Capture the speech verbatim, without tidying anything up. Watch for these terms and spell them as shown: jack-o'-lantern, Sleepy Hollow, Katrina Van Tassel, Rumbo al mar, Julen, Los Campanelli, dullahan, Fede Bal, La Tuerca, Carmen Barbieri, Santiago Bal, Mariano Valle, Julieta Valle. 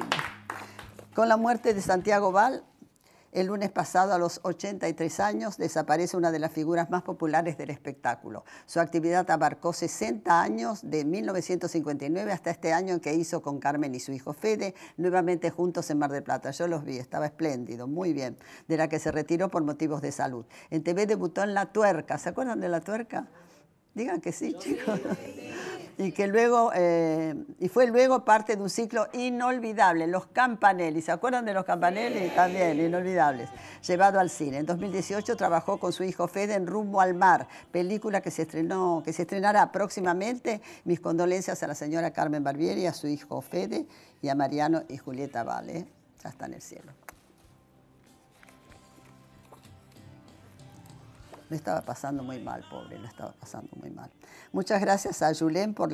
Argentina. Con la muerte de Santiago Bal, el lunes pasado, a los ochenta y tres años, desaparece una de las figuras más populares del espectáculo. Su actividad abarcó sesenta años, de mil novecientos cincuenta y nueve hasta este año en que hizo con Carmen y su hijo Fede, nuevamente juntos en Mar del Plata. Yo los vi, estaba espléndido, muy bien, de la que se retiró por motivos de salud. En T V debutó en La Tuerca, ¿se acuerdan de La Tuerca? Digan que sí, chicos. Y que luego, eh, y fue luego parte de un ciclo inolvidable, Los Campanelli. ¿Se acuerdan de Los Campanelli? Sí. También, inolvidables. Llevado al cine. En dos mil dieciocho trabajó con su hijo Fede en Rumbo al Mar, película que se estrenó, que se estrenará próximamente. Mis condolencias a la señora Carmen Barbieri, a su hijo Fede y a Mariano y Julieta Valle. Ya está en el cielo. Lo estaba pasando muy mal, pobre, lo estaba pasando muy mal. Muchas gracias a Julen por